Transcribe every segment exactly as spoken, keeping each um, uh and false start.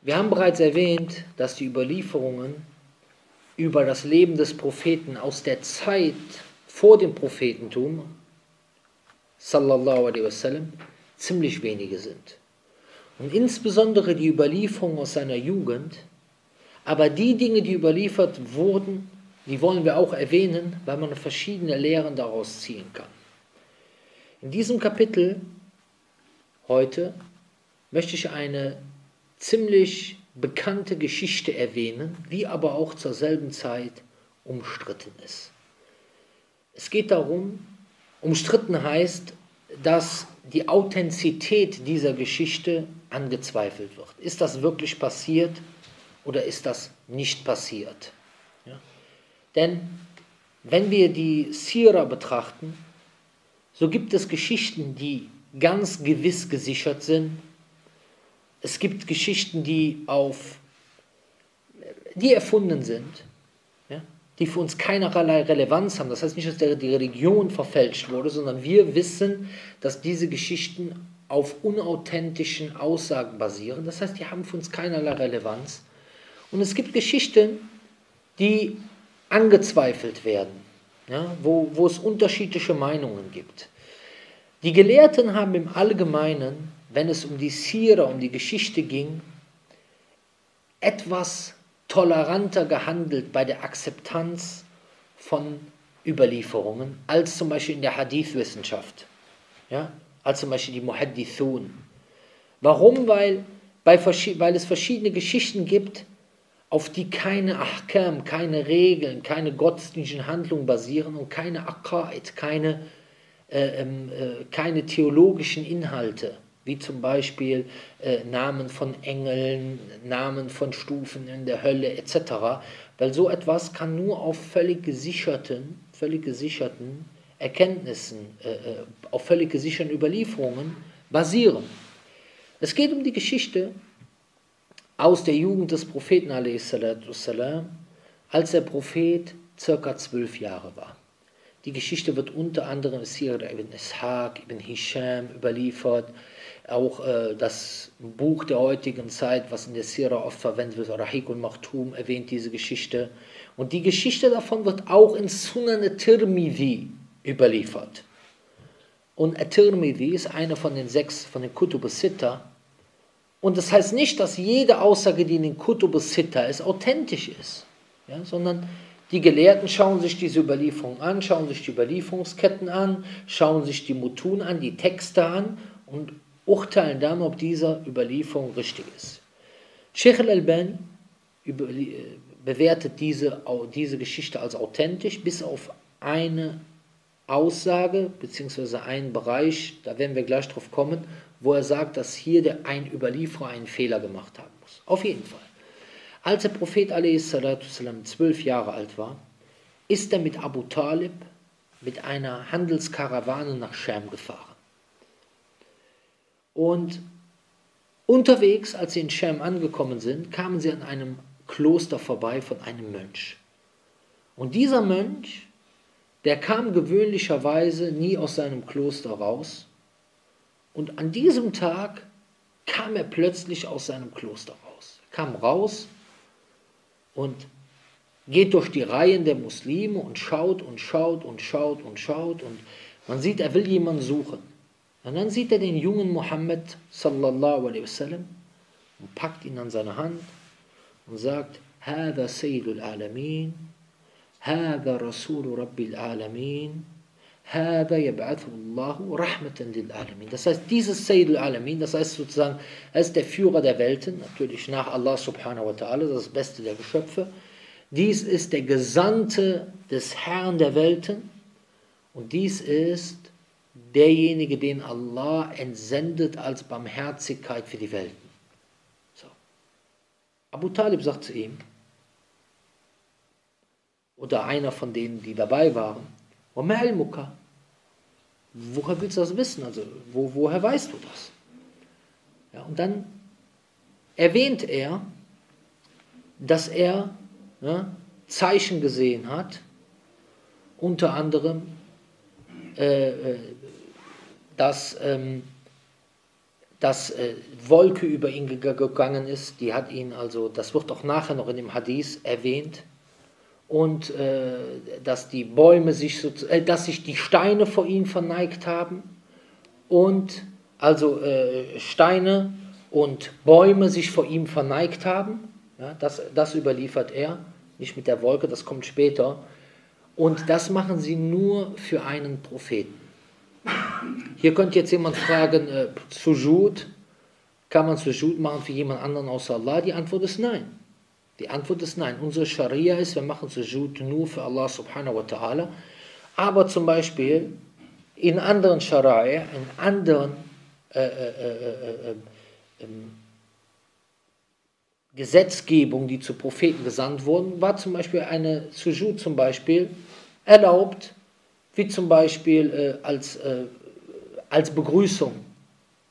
Wir haben bereits erwähnt, dass die Überlieferungen über das Leben des Propheten aus der Zeit vor dem Prophetentum, Sallallahu Alaihi Wasallam, ziemlich wenige sind. Und insbesondere die Überlieferung aus seiner Jugend, aber die Dinge, die überliefert wurden, die wollen wir auch erwähnen, weil man verschiedene Lehren daraus ziehen kann. In diesem Kapitel heute möchte ich eine ziemlich bekannte Geschichte erwähnen, die aber auch zur selben Zeit umstritten ist. Es geht darum, umstritten heißt, dass die Authentizität dieser Geschichte angezweifelt wird. Ist das wirklich passiert oder ist das nicht passiert? Ja. Denn wenn wir die Sira betrachten, so gibt es Geschichten, die ganz gewiss gesichert sind. Es gibt Geschichten, die, auf, die erfunden sind, ja, die für uns keinerlei Relevanz haben. Das heißt nicht, dass die Religion verfälscht wurde, sondern wir wissen, dass diese Geschichten auf unauthentischen Aussagen basieren. Das heißt, die haben für uns keinerlei Relevanz. Und es gibt Geschichten, die angezweifelt werden, ja, wo, wo es unterschiedliche Meinungen gibt. Die Gelehrten haben im Allgemeinen, wenn es um die Sira, um die Geschichte ging, etwas toleranter gehandelt bei der Akzeptanz von Überlieferungen, als zum Beispiel in der Hadith-Wissenschaft, ja? Als zum Beispiel die Muhaddithun. Warum? Weil, bei, weil es verschiedene Geschichten gibt, auf die keine Ahkam, keine Regeln, keine gottesdienstlichen Handlungen basieren und keine Aqaid, keine, äh, äh, keine theologischen Inhalte, wie zum Beispiel äh, Namen von Engeln, Namen von Stufen in der Hölle et cetera. Weil so etwas kann nur auf völlig gesicherten, völlig gesicherten Erkenntnissen, äh, auf völlig gesicherten Überlieferungen basieren. Es geht um die Geschichte aus der Jugend des Propheten a s, als der Prophet ca. zwölf Jahre war. Die Geschichte wird unter anderem Sira ibn Ishaq, ibn Hisham überliefert. Auch äh, das Buch der heutigen Zeit, was in der Sira oft verwendet wird, Rahiq al-Makhtum, erwähnt diese Geschichte. Und die Geschichte davon wird auch in Sunan et-Tirmidhi überliefert. Und et-Tirmidhi ist eine von den sechs, von den Kutubus sitta. Und das heißt nicht, dass jede Aussage, die in den Kutubus sitta ist, authentisch ist, ja, sondern die Gelehrten schauen sich diese Überlieferung an, schauen sich die Überlieferungsketten an, schauen sich die Mutun an, die Texte an und urteilen dann, ob diese Überlieferung richtig ist. Sheikh al-Albani bewertet diese, diese Geschichte als authentisch, bis auf eine Aussage, beziehungsweise einen Bereich, da werden wir gleich drauf kommen, wo er sagt, dass hier der ein Überlieferer einen Fehler gemacht haben muss. Auf jeden Fall. Als der Prophet a s zwölf Jahre alt war, ist er mit Abu Talib mit einer Handelskarawane nach Scham gefahren. Und unterwegs, als sie in Scham angekommen sind, kamen sie an einem Kloster vorbei von einem Mönch. Und dieser Mönch, der kam gewöhnlicherweise nie aus seinem Kloster raus. Und an diesem Tag kam er plötzlich aus seinem Kloster raus. Er kam raus und geht durch die Reihen der Muslime und schaut und schaut und schaut und schaut. Und man sieht, er will jemanden suchen. Und dann sieht er den jungen Muhammad sallallahu alaihi wasallam und packt ihn an seine Hand und sagt: Hada Seydul Alamin, Hada Rasulul Rabbil Alamin, Hada Yab'atullahu Rahmatan lil Alamin. Das heißt, dieses Seydul Alamin, das heißt sozusagen, er ist der Führer der Welten, natürlich nach Allah subhanahu wa ta'ala, das Beste der Geschöpfe. Dies ist der Gesandte des Herrn der Welten und dies ist derjenige, den Allah entsendet als Barmherzigkeit für die Welten. So. Abu Talib sagt zu ihm, oder einer von denen, die dabei waren, Mehel Mukah, woher willst du das wissen? Also, wo, woher weißt du das? Ja, und dann erwähnt er, dass er ne, Zeichen gesehen hat, unter anderem äh, dass ähm, dass äh, Wolke über ihn gegangen ist, die hat ihn also, das wird auch nachher noch in dem Hadith erwähnt, und äh, dass die Bäume sich, so, äh, dass sich die Steine vor ihm verneigt haben und also äh, Steine und Bäume sich vor ihm verneigt haben, ja, das, das überliefert er, nicht mit der Wolke, das kommt später, und das machen sie nur für einen Propheten. Hier könnte jetzt jemand fragen, äh, Sujood, kann man Sujood machen für jemand anderen außer Allah? Die Antwort ist nein. Die Antwort ist nein. Unsere Scharia ist, wir machen Sujood nur für Allah subhanahu wa ta'ala. Aber zum Beispiel in anderen Scharia, in anderen äh, äh, äh, äh, äh, Gesetzgebungen, die zu Propheten gesandt wurden, war zum Beispiel eine Sujood zum Beispiel erlaubt, wie zum Beispiel äh, als, äh, als Begrüßung,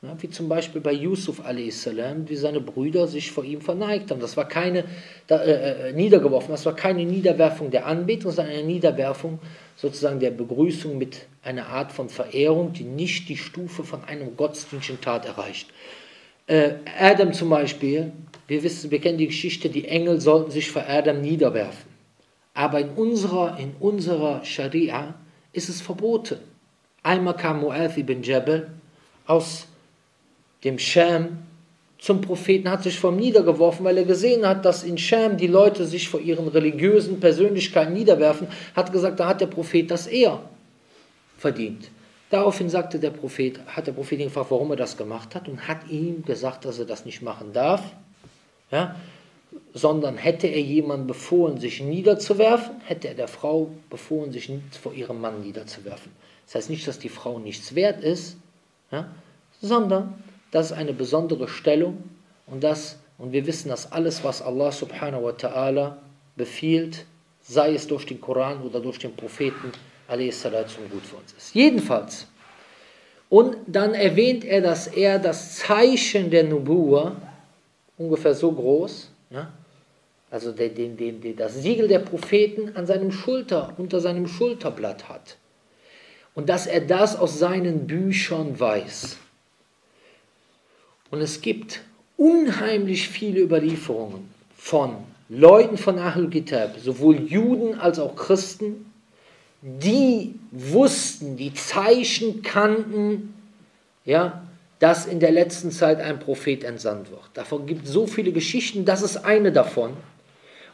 ja, wie zum Beispiel bei Yusuf alaihissalam, wie seine Brüder sich vor ihm verneigt haben. Das war keine da, äh, niedergeworfen, das war keine Niederwerfung der Anbetung, sondern eine Niederwerfung sozusagen der Begrüßung mit einer Art von Verehrung, die nicht die Stufe von einem gottesdienstlichen Tat erreicht. Äh, Adam zum Beispiel, wir wissen, wir kennen die Geschichte, die Engel sollten sich vor Adam niederwerfen. Aber in unserer, in unserer Scharia ist es verboten. Einmal kam Mu'ath ibn Jabal aus dem Scham zum Propheten, hat sich vor ihm niedergeworfen, weil er gesehen hat, dass in Scham die Leute sich vor ihren religiösen Persönlichkeiten niederwerfen, hat gesagt, da hat der Prophet das eher verdient. Daraufhin sagte der Prophet, hat der Prophet ihn gefragt, warum er das gemacht hat, und hat ihm gesagt, dass er das nicht machen darf, ja, sondern hätte er jemandem befohlen, sich niederzuwerfen, hätte er der Frau befohlen, sich vor ihrem Mann niederzuwerfen. Das heißt nicht, dass die Frau nichts wert ist, ja, sondern das ist eine besondere Stellung, und, das, und wir wissen, dass alles, was Allah subhanahu wa ta'ala befiehlt, sei es durch den Koran oder durch den Propheten, alaihi salatu wassalam, gut für uns ist. Jedenfalls. Und dann erwähnt er, dass er das Zeichen der Nubuwa, ungefähr so groß, ja, also den, den, den, das Siegel der Propheten an seinem Schulter, unter seinem Schulterblatt hat. Und dass er das aus seinen Büchern weiß. Und es gibt unheimlich viele Überlieferungen von Leuten von Ahlul Kitab, sowohl Juden als auch Christen, die wussten, die Zeichen kannten, ja, dass in der letzten Zeit ein Prophet entsandt wird. Davon gibt es so viele Geschichten, das ist eine davon.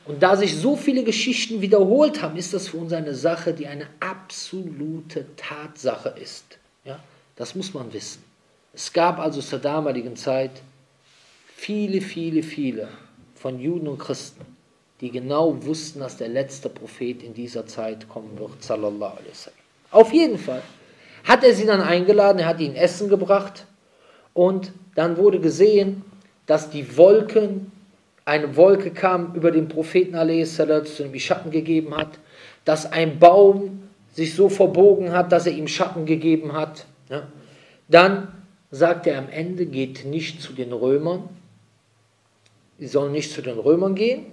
Und da sich so viele Geschichten wiederholt haben, ist das für uns eine Sache, die eine absolute Tatsache ist. Ja? Das muss man wissen. Es gab also zur damaligen Zeit viele, viele, viele von Juden und Christen, die genau wussten, dass der letzte Prophet in dieser Zeit kommen wird, sallallahu alaihi wasallam. Auf jeden Fall hat er sie dann eingeladen, er hat ihnen Essen gebracht. Und dann wurde gesehen, dass die Wolken, eine Wolke kam über den Propheten alaihi salatu wassalam, zu dem Schatten gegeben hat, dass ein Baum sich so verbogen hat, dass er ihm Schatten gegeben hat. Ja. Dann sagt er am Ende, geht nicht zu den Römern, sie sollen nicht zu den Römern gehen.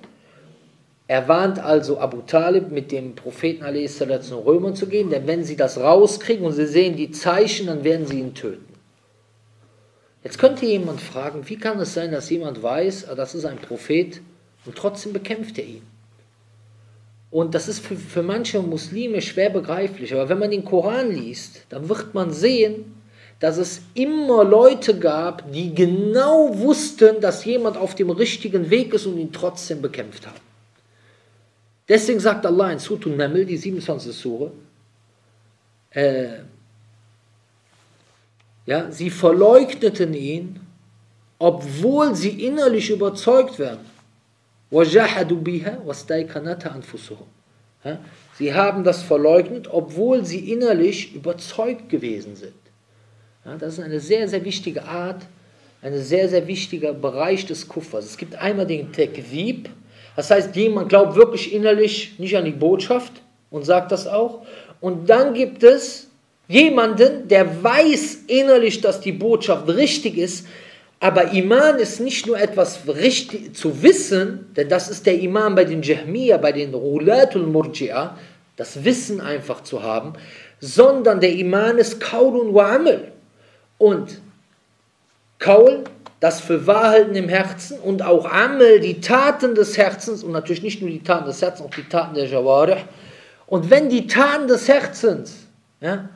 Er warnt also Abu Talib, mit dem Propheten alaihi salatu wassalam zu den Römern zu gehen, denn wenn sie das rauskriegen und sie sehen die Zeichen, dann werden sie ihn töten. Jetzt könnte jemand fragen, wie kann es sein, dass jemand weiß, das ist ein Prophet, und trotzdem bekämpft er ihn. Und das ist für, für manche Muslime schwer begreiflich, aber wenn man den Koran liest, dann wird man sehen, dass es immer Leute gab, die genau wussten, dass jemand auf dem richtigen Weg ist und ihn trotzdem bekämpft haben. Deswegen sagt Allah in Surat An-Naml, die siebenundzwanzigste Sure, äh, ja, sie verleugneten ihn, obwohl sie innerlich überzeugt werden. Ja, sie haben das verleugnet, obwohl sie innerlich überzeugt gewesen sind. Ja, das ist eine sehr, sehr wichtige Art, ein sehr, sehr wichtiger Bereich des Kufers. Es gibt einmal den Tekdib, das heißt, jemand glaubt wirklich innerlich nicht an die Botschaft und sagt das auch. Und dann gibt es jemanden, der weiß innerlich, dass die Botschaft richtig ist, aber Iman ist nicht nur etwas richtig zu wissen, denn das ist der Iman bei den Jahmiyyah, bei den Rulatul Murji'a, das Wissen einfach zu haben, sondern der Iman ist Kaulun wa Amal. Und Kaul, das Fürwahrhalten im Herzen und auch Amel, die Taten des Herzens, und natürlich nicht nur die Taten des Herzens, auch die Taten der Jawarih. Und wenn die Taten des Herzens, ja,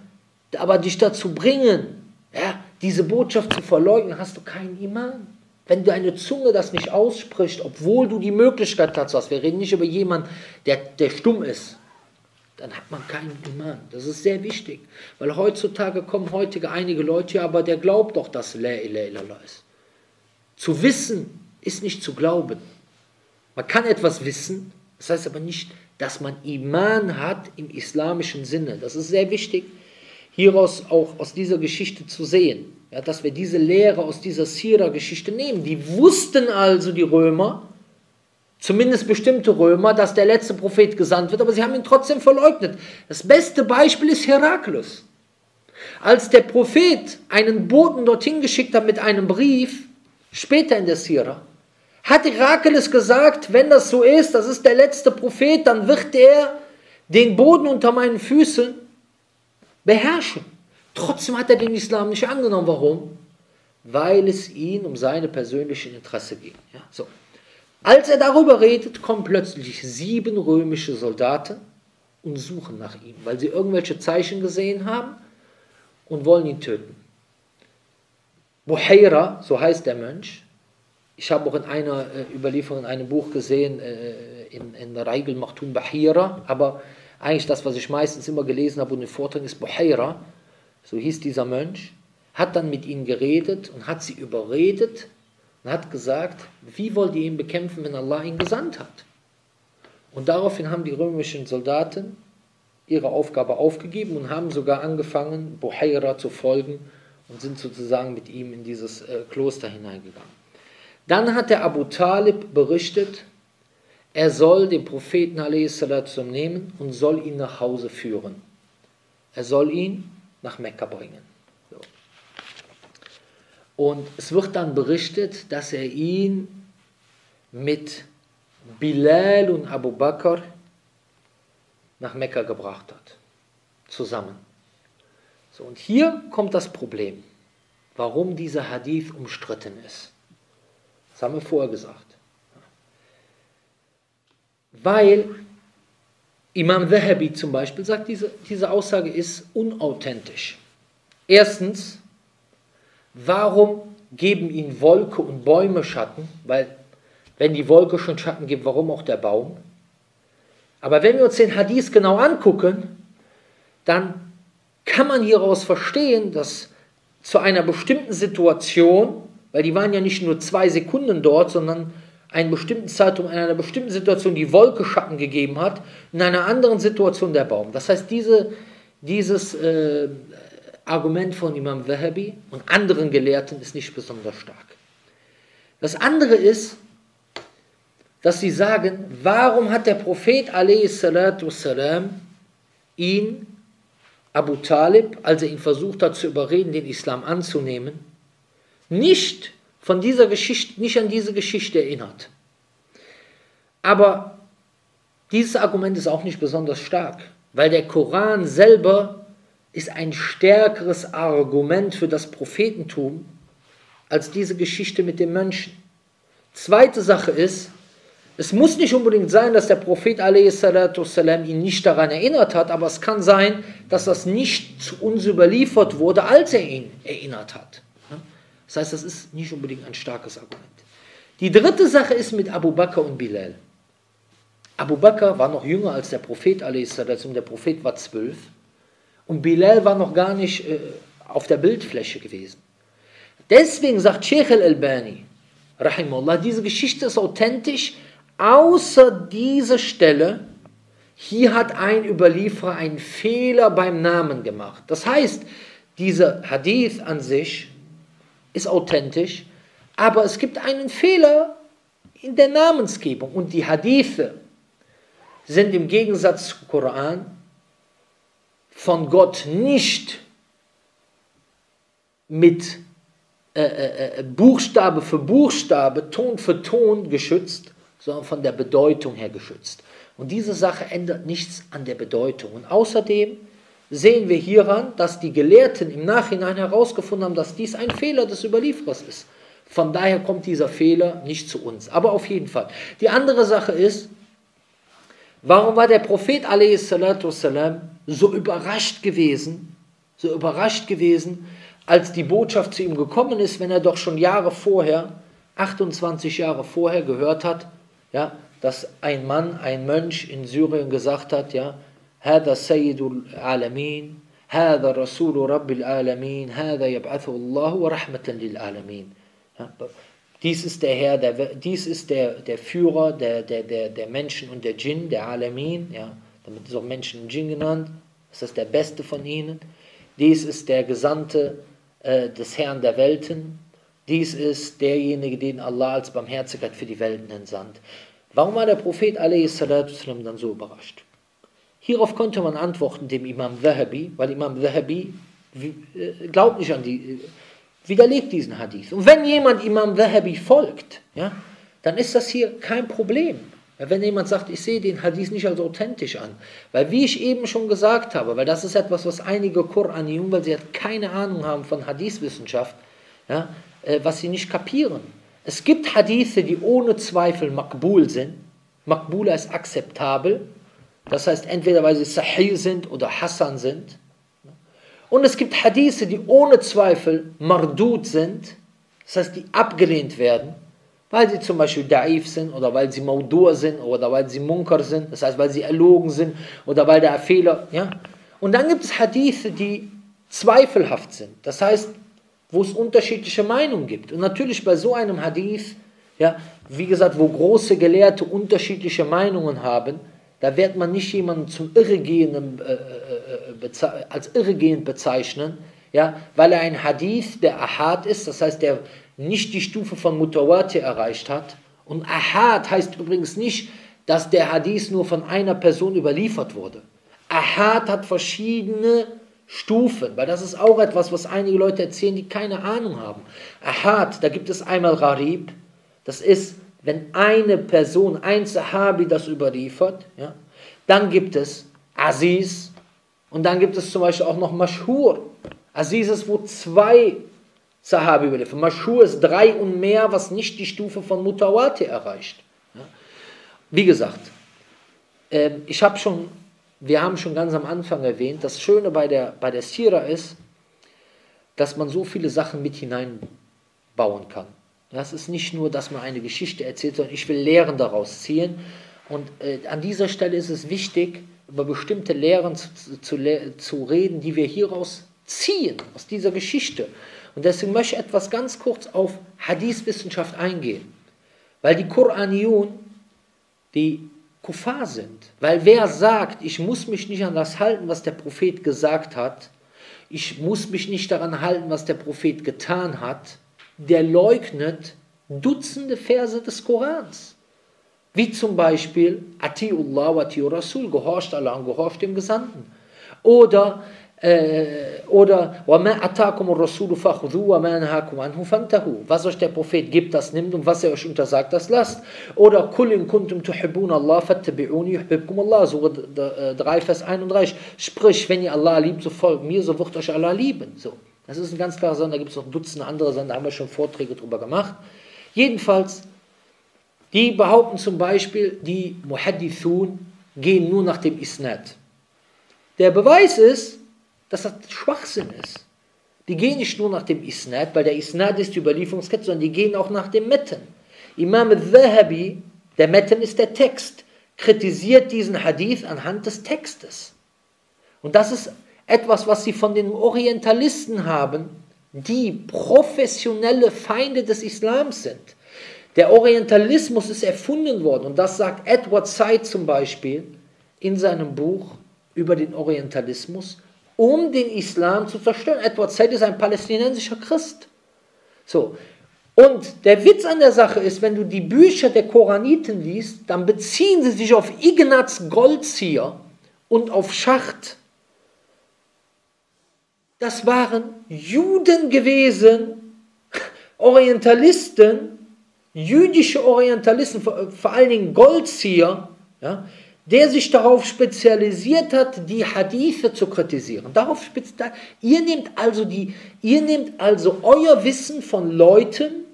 aber dich dazu bringen, ja, diese Botschaft zu verleugnen, hast du keinen Iman. Wenn deine Zunge das nicht ausspricht, obwohl du die Möglichkeit dazu hast, wir reden nicht über jemanden, der, der stumm ist, dann hat man keinen Iman. Das ist sehr wichtig, weil heutzutage kommen heutige einige Leute, ja, aber der glaubt doch, dass La ilaha illallah ist. Zu wissen ist nicht zu glauben. Man kann etwas wissen, das heißt aber nicht, dass man Iman hat im islamischen Sinne. Das ist sehr wichtig, hieraus auch aus dieser Geschichte zu sehen, ja, dass wir diese Lehre aus dieser Sira-Geschichte nehmen. Die wussten also, die Römer, zumindest bestimmte Römer, dass der letzte Prophet gesandt wird, aber sie haben ihn trotzdem verleugnet. Das beste Beispiel ist Herakles. Als der Prophet einen Boten dorthin geschickt hat mit einem Brief, später in der Sira, hat Herakles gesagt, wenn das so ist, das ist der letzte Prophet, dann wird er den Boden unter meinen Füßen beherrschen. Trotzdem hat er den Islam nicht angenommen. Warum? Weil es ihn um seine persönlichen Interesse ging. Ja, so. Als er darüber redet, kommen plötzlich sieben römische Soldaten und suchen nach ihm, weil sie irgendwelche Zeichen gesehen haben und wollen ihn töten. Buhaira, so heißt der Mensch. Ich habe auch in einer äh, Überlieferung, in einem Buch gesehen, äh, in, in Rahiq al-Makhtum Buhaira, aber eigentlich das, was ich meistens immer gelesen habe und in Vorträgen, ist Buhaira, so hieß dieser Mensch, hat dann mit ihnen geredet und hat sie überredet und hat gesagt, wie wollt ihr ihn bekämpfen, wenn Allah ihn gesandt hat? Und daraufhin haben die römischen Soldaten ihre Aufgabe aufgegeben und haben sogar angefangen, Buhaira zu folgen, und sind sozusagen mit ihm in dieses äh, Kloster hineingegangen. Dann hat der Abu Talib berichtet, er soll den Propheten alaihi salatu wassalam nehmen und soll ihn nach Hause führen. Er soll ihn nach Mekka bringen. So. Und es wird dann berichtet, dass er ihn mit Bilal und Abu Bakr nach Mekka gebracht hat. Zusammen. So, und hier kommt das Problem, warum dieser Hadith umstritten ist. Das haben wir vorher gesagt. Weil Imam Dhahabi zum Beispiel sagt, diese, diese Aussage ist unauthentisch. Erstens, warum geben ihnen Wolke und Bäume Schatten? Weil, wenn die Wolke schon Schatten gibt, warum auch der Baum? Aber wenn wir uns den Hadith genau angucken, dann kann man hieraus verstehen, dass zu einer bestimmten Situation, weil die waren ja nicht nur zwei Sekunden dort, sondern einen bestimmten Zeitraum, in einer bestimmten Situation die Wolke Schatten gegeben hat, in einer anderen Situation der Baum. Das heißt, diese, dieses äh, Argument von Imam Dhahabi und anderen Gelehrten ist nicht besonders stark. Das andere ist, dass sie sagen, warum hat der Prophet alaihi salatu wassalam ihn, Abu Talib, als er ihn versucht hat zu überreden, den Islam anzunehmen, nicht von dieser Geschichte, nicht an diese Geschichte erinnert. Aber dieses Argument ist auch nicht besonders stark, weil der Koran selber ist ein stärkeres Argument für das Prophetentum als diese Geschichte mit dem Menschen. Zweite Sache ist, es muss nicht unbedingt sein, dass der Prophet alaihi salatu wassalam ihn nicht daran erinnert hat, aber es kann sein, dass das nicht zu uns überliefert wurde, als er ihn erinnert hat. Das heißt, das ist nicht unbedingt ein starkes Argument. Die dritte Sache ist mit Abu Bakr und Bilal. Abu Bakr war noch jünger als der Prophet alaihi salatu wassalam, der Prophet war zwölf, und Bilal war noch gar nicht äh, auf der Bildfläche gewesen. Deswegen sagt Sheikh al-Albani, rahimahullah, diese Geschichte ist authentisch, außer dieser Stelle, hier hat ein Überlieferer einen Fehler beim Namen gemacht. Das heißt, dieser Hadith an sich ist authentisch, aber es gibt einen Fehler in der Namensgebung. Und die Hadithe sind im Gegensatz zum Koran von Gott nicht mit äh, äh, Buchstabe für Buchstabe, Ton für Ton geschützt, sondern von der Bedeutung her geschützt. Und diese Sache ändert nichts an der Bedeutung. Und außerdem sehen wir hieran, dass die Gelehrten im Nachhinein herausgefunden haben, dass dies ein Fehler des Überlieferers ist. Von daher kommt dieser Fehler nicht zu uns. Aber auf jeden Fall. Die andere Sache ist, warum war der Prophet a s. so überrascht gewesen, so überrascht gewesen, als die Botschaft zu ihm gekommen ist, wenn er doch schon Jahre vorher, achtundzwanzig Jahre vorher gehört hat, ja, dass ein Mann, ein Mönch in Syrien gesagt hat, ja, هذا Seydul Alamin, هذا Rasulul Rabbil Alamin, هذا Yab'atullahu Rahmatan lil Alamin. Dies ist der Herr, der, dies ist der, der Führer der, der, der, der Menschen und der Djinn, der Alamin, ja, damit ist auch Menschen und Djinn genannt, das ist der Beste von ihnen. Dies ist der Gesandte äh, des Herrn der Welten. Dies ist derjenige, den Allah als Barmherzigkeit für die Welten entsandt. Warum war der Prophet a s. dann so überrascht? Hierauf konnte man antworten dem Imam Dhahabi, weil Imam Dhahabi äh, glaubt nicht an die, äh, widerlegt diesen Hadith. Und wenn jemand Imam Dhahabi folgt, ja, dann ist das hier kein Problem. Wenn jemand sagt, ich sehe den Hadith nicht als authentisch an, weil wie ich eben schon gesagt habe, weil das ist etwas, was einige Koranjungen, weil sie keine Ahnung haben von Hadithwissenschaft, ja, äh, was sie nicht kapieren. Es gibt Hadithe, die ohne Zweifel makbul sind. Makbul heißt akzeptabel, das heißt entweder weil sie sahih sind oder Hassan sind. Und es gibt Hadithe, die ohne Zweifel mardud sind, das heißt die abgelehnt werden, weil sie zum Beispiel da'if sind oder weil sie maudur sind oder weil sie munkar sind, das heißt, weil sie erlogen sind oder weil der Fehler, ja. Und dann gibt es Hadithe, die zweifelhaft sind, das heißt, wo es unterschiedliche Meinungen gibt. Und natürlich bei so einem Hadith, ja, wie gesagt, wo große Gelehrte unterschiedliche Meinungen haben, da wird man nicht jemanden zum Irregehenden, äh, als irregehend bezeichnen, ja, weil er ein Hadith, der Ahad ist, das heißt, der nicht die Stufe von Mutawatir erreicht hat. Und Ahad heißt übrigens nicht, dass der Hadith nur von einer Person überliefert wurde. Ahad hat verschiedene Stufen, weil das ist auch etwas, was einige Leute erzählen, die keine Ahnung haben. Ahad, da gibt es einmal Gharib, das ist, wenn eine Person, ein Sahabi das überliefert, ja, dann gibt es Aziz und dann gibt es zum Beispiel auch noch Mashhur. Aziz ist, wo zwei Sahabi überliefern. Mashhur ist drei und mehr, was nicht die Stufe von Mutawati erreicht. Ja. Wie gesagt, äh, ich habe schon Wir haben schon ganz am Anfang erwähnt, das Schöne bei der, bei der Sira ist, dass man so viele Sachen mit hineinbauen kann. Das ist nicht nur, dass man eine Geschichte erzählt, sondern ich will Lehren daraus ziehen. Und äh, an dieser Stelle ist es wichtig, über bestimmte Lehren zu, zu, zu, zu reden, die wir hieraus ziehen, aus dieser Geschichte. Und deswegen möchte ich etwas ganz kurz auf Hadith-Wissenschaft eingehen. Weil die Koraniyun, die Kuffar sind. Weil wer sagt, ich muss mich nicht an das halten, was der Prophet gesagt hat, ich muss mich nicht daran halten, was der Prophet getan hat, der leugnet Dutzende Verse des Korans. Wie zum Beispiel Atiullah wa ti'u rasul, gehorcht Allah und gehorcht dem Gesandten. Oder äh, oder وَمَا أَتَاكُمُ الرَّسُولُ فَخُذُوا وَمَا نَهَاكُمْ عَنْهُ فَانْتَهُوا. Was euch der Prophet gibt, das nimmt, und was er euch untersagt, das lasst. Oder قُلْ إِن كُنْتُمْ تُحِبُّونَ اللَّهَ فَاتَّبِعُونِ يُحْبِبْكُمُ اللَّهُ. Sura drei Vers einunddreißig. Sprich, wenn ihr Allah liebt, so folgt mir, so wird euch Allah lieben. So. Das ist ein ganz klarer Sinn, da gibt es noch Dutzende andere Sachen, da haben wir schon Vorträge drüber gemacht. Jedenfalls, die behaupten zum Beispiel, die Muhaddithun gehen nur nach dem Isnad. Der Beweis ist, dass das Schwachsinn ist. Die gehen nicht nur nach dem Isnad, weil der Isnad ist die Überlieferungskette, sondern die gehen auch nach dem Metten. Imam al-Dhahabi, der Metten ist der Text, kritisiert diesen Hadith anhand des Textes. Und das ist etwas, was sie von den Orientalisten haben, die professionelle Feinde des Islams sind. Der Orientalismus ist erfunden worden, und das sagt Edward Said zum Beispiel in seinem Buch über den Orientalismus, um den Islam zu zerstören. Edward Said ist ein palästinensischer Christ. So. Und der Witz an der Sache ist, wenn du die Bücher der Koraniten liest, dann beziehen sie sich auf Ignaz Goldziher und auf Schacht. Das waren Juden gewesen, Orientalisten, jüdische Orientalisten, vor, vor allen Dingen Goldziher, ja, der sich darauf spezialisiert hat, die Hadithe zu kritisieren. Darauf ihr nehmt also die, ihr nehmt also euer Wissen von Leuten,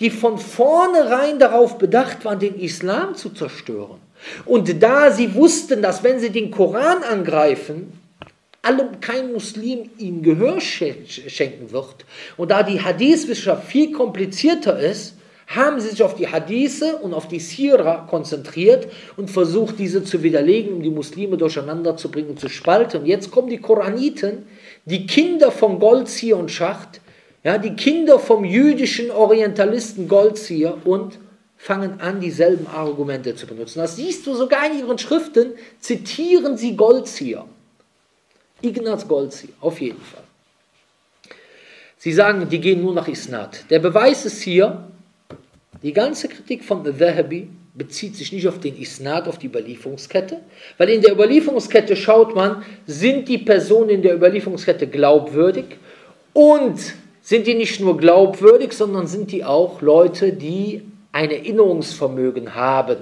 die von vornherein darauf bedacht waren, den Islam zu zerstören. Und da sie wussten, dass wenn sie den Koran angreifen, allem kein Muslim ihnen Gehör schenken wird, und da die Hadith-Wissenschaft viel komplizierter ist, haben sie sich auf die Hadithe und auf die Sira konzentriert und versucht, diese zu widerlegen, um die Muslime durcheinander zu bringen und zu spalten. Und jetzt kommen die Koraniten, die Kinder von Goldziher und Schacht, ja, die Kinder vom jüdischen Orientalisten Goldziher, und fangen an, dieselben Argumente zu benutzen. Das siehst du sogar in ihren Schriften, zitieren sie Goldziher. Ignaz Goldziher, auf jeden Fall. Sie sagen, die gehen nur nach Isnad. Der Beweis ist hier, die ganze Kritik von Dhahabi bezieht sich nicht auf den Isnad, auf die Überlieferungskette, weil in der Überlieferungskette schaut man, sind die Personen in der Überlieferungskette glaubwürdig, und sind die nicht nur glaubwürdig, sondern sind die auch Leute, die ein Erinnerungsvermögen haben,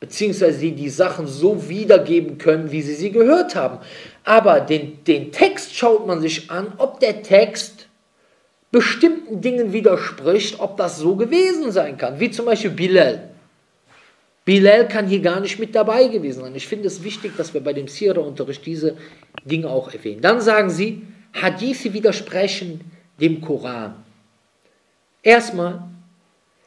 beziehungsweise die die Sachen so wiedergeben können, wie sie sie gehört haben. Aber den, den Text schaut man sich an, ob der Text bestimmten Dingen widerspricht, ob das so gewesen sein kann, wie zum Beispiel Bilal. Bilal kann hier gar nicht mit dabei gewesen sein. Ich finde es wichtig, dass wir bei dem Sira-Unterricht diese Dinge auch erwähnen. Dann sagen sie, Hadithe widersprechen dem Koran. Erstmal,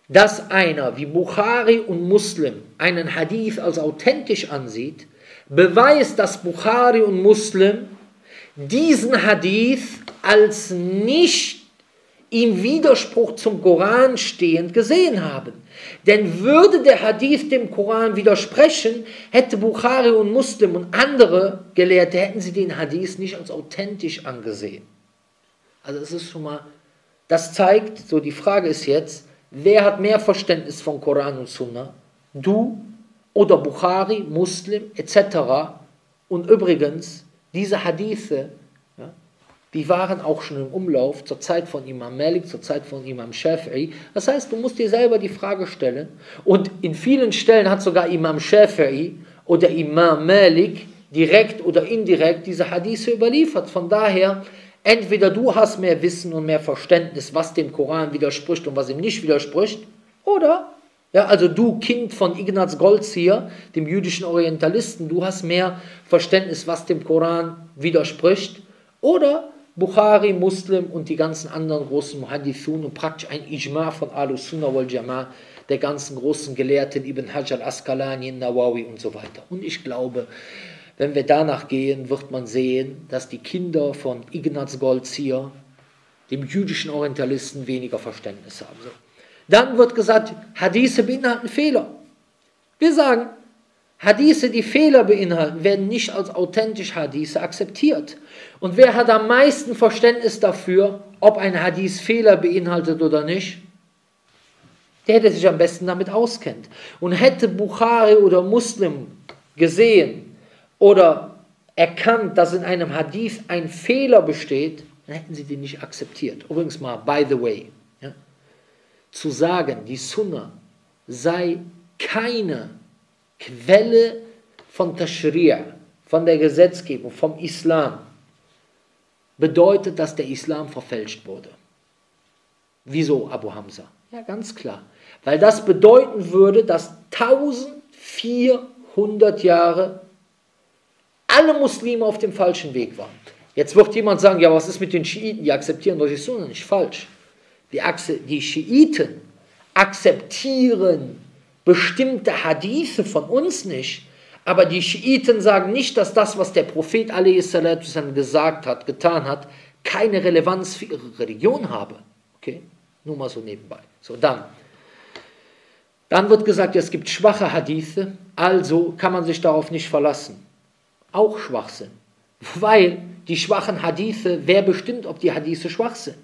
dass einer wie Bukhari und Muslim einen Hadith als authentisch ansieht, beweist, dass Bukhari und Muslim diesen Hadith als nicht im Widerspruch zum Koran stehend gesehen haben. Denn würde der Hadith dem Koran widersprechen, hätte Bukhari und Muslim und andere Gelehrte, hätten sie den Hadith nicht als authentisch angesehen. Also es ist schon mal, das zeigt, so die Frage ist jetzt, wer hat mehr Verständnis von Koran und Sunna? Du oder Bukhari, Muslim et cetera. Und übrigens, diese Hadithe, die waren auch schon im Umlauf zur Zeit von Imam Malik, zur Zeit von Imam Shafi'i. Das heißt, du musst dir selber die Frage stellen. Und in vielen Stellen hat sogar Imam Shafi'i oder Imam Malik direkt oder indirekt diese Hadithe überliefert. Von daher, entweder du hast mehr Wissen und mehr Verständnis, was dem Koran widerspricht und was ihm nicht widerspricht, oder, ja, also du, Kind von Ignaz Goldziher, dem jüdischen Orientalisten, du hast mehr Verständnis, was dem Koran widerspricht, oder Bukhari, Muslim und die ganzen anderen großen Muhaddithun und praktisch ein Ijma von Al-Sunnah wal Jama, der ganzen großen Gelehrten, Ibn Hajar al-Asqalani, Nawawi und so weiter. Und ich glaube, wenn wir danach gehen, wird man sehen, dass die Kinder von Ignaz Goldziher, dem jüdischen Orientalisten, weniger Verständnis haben. So. Dann wird gesagt, Hadithe beinhalten Fehler. Wir sagen, Hadithe, die Fehler beinhalten, werden nicht als authentisch Hadithe akzeptiert. Und wer hat am meisten Verständnis dafür, ob ein Hadith Fehler beinhaltet oder nicht? Der, der sich am besten damit auskennt. Und hätte Bukhari oder Muslim gesehen oder erkannt, dass in einem Hadith ein Fehler besteht, dann hätten sie den nicht akzeptiert. Übrigens mal, by the way, ja, zu sagen, die Sunna sei keine Quelle von Tashri'a, von der Gesetzgebung, vom Islam, bedeutet, dass der Islam verfälscht wurde. Wieso, Abu Hamza? Ja, ganz klar. Weil das bedeuten würde, dass eintausendvierhundert Jahre alle Muslime auf dem falschen Weg waren. Jetzt wird jemand sagen, ja, was ist mit den Schiiten? Die akzeptieren doch die Sunna nicht. Falsch. Die, die Schiiten akzeptieren bestimmte Hadithe von uns nicht, aber die Schiiten sagen nicht, dass das, was der Prophet a s. gesagt hat, getan hat, keine Relevanz für ihre Religion habe. Okay? Nur mal so nebenbei. So, dann. Dann wird gesagt, es gibt schwache Hadithe, also kann man sich darauf nicht verlassen. Auch Schwachsinn. Weil die schwachen Hadithe, wer bestimmt, ob die Hadithe schwach sind?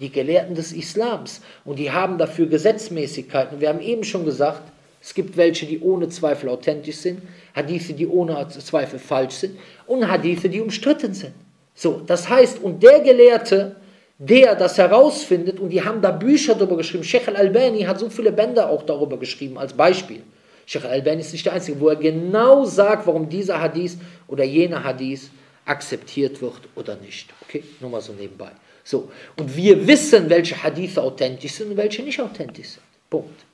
Die Gelehrten des Islams. Und die haben dafür Gesetzmäßigkeiten. Wir haben eben schon gesagt, es gibt welche, die ohne Zweifel authentisch sind, Hadithe, die ohne Zweifel falsch sind und Hadithe, die umstritten sind. So, das heißt, und der Gelehrte, der das herausfindet, und die haben da Bücher darüber geschrieben, Sheikh al-Albani hat so viele Bände auch darüber geschrieben, als Beispiel. Sheikh al-Albani ist nicht der Einzige, wo er genau sagt, warum dieser Hadith oder jener Hadith akzeptiert wird oder nicht. Okay, nur mal so nebenbei. So, und wir wissen, welche Hadithe authentisch sind und welche nicht authentisch sind. Punkt.